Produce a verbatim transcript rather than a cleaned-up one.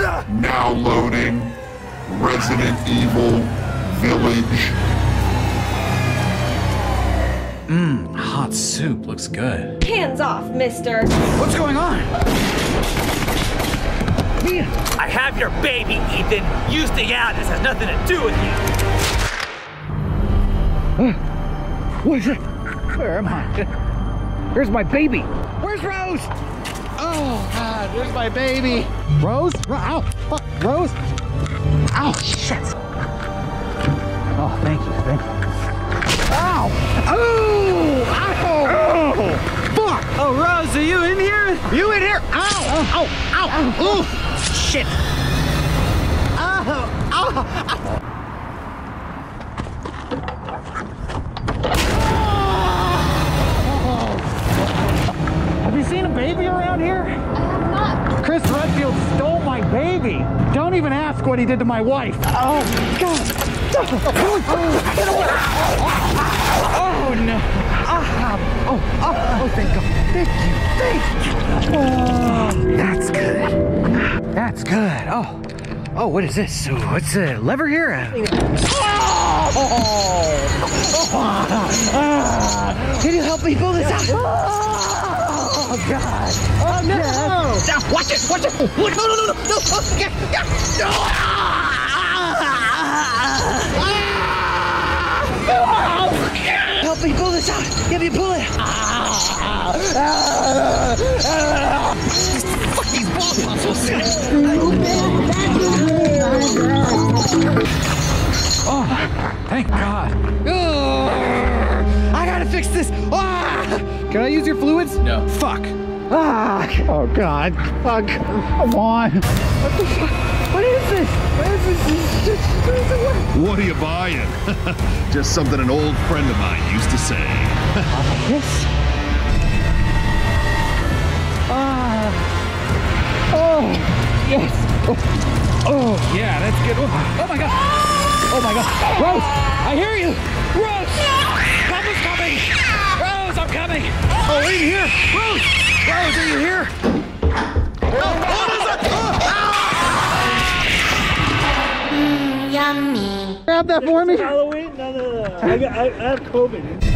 Now loading Resident Evil Village. Mmm, hot soup looks good. Hands off, mister! What's going on? I have your baby, Ethan! You stay out, this has nothing to do with you! What is it? Where am I? Where's my baby? Where's Rose? Oh God, where's my baby? Rose? Ro Ow! Fuck! Rose! Ow! Shit! Oh, thank you, thank you. Ow! Ooh! Ow! Oh! Fuck! Oh, Rose, are you in here? You in here? Ow! Ow! Ow! Ow! Ooh! Shit! Ow! Ow! Ow! Baby around here? I have not. Chris Redfield stole my baby. Don't even ask what he did to my wife. Oh, God. Oh, no. Oh, oh, oh, thank God. Thank you. Thank you. Oh, that's good. That's good. Oh. Oh, what is this? Ooh, what's the lever here? Oh! Oh! Ah! Can you help me pull this out? Oh! Oh, God. Oh, no. No. Watch it. Watch it. No, no, no, no. No. Okay. No. Help me pull this out. Help me pull it out. Fuck these ball puzzles. Oh, thank God. I gotta fix this. Ah! Can I use your fluids? No. Fuck. Ah, oh, God. Fuck. Come on. What the fuck? What is this? What is this? What is this? What are you buying? Just something an old friend of mine used to say. uh, this? Ah. Uh, oh. Yes. Oh. Oh. Yeah, that's good. Oh, oh my God. Oh, my God. Rose, I hear you. Rose. Papa's coming. Rose, I'm coming! Oh, in here! Rose! Rose, are you here? Oh, what is it? Oh. Ah. Mm, yummy. Grab that for me. Halloween? No, no, no. I, got, I, I have COVID.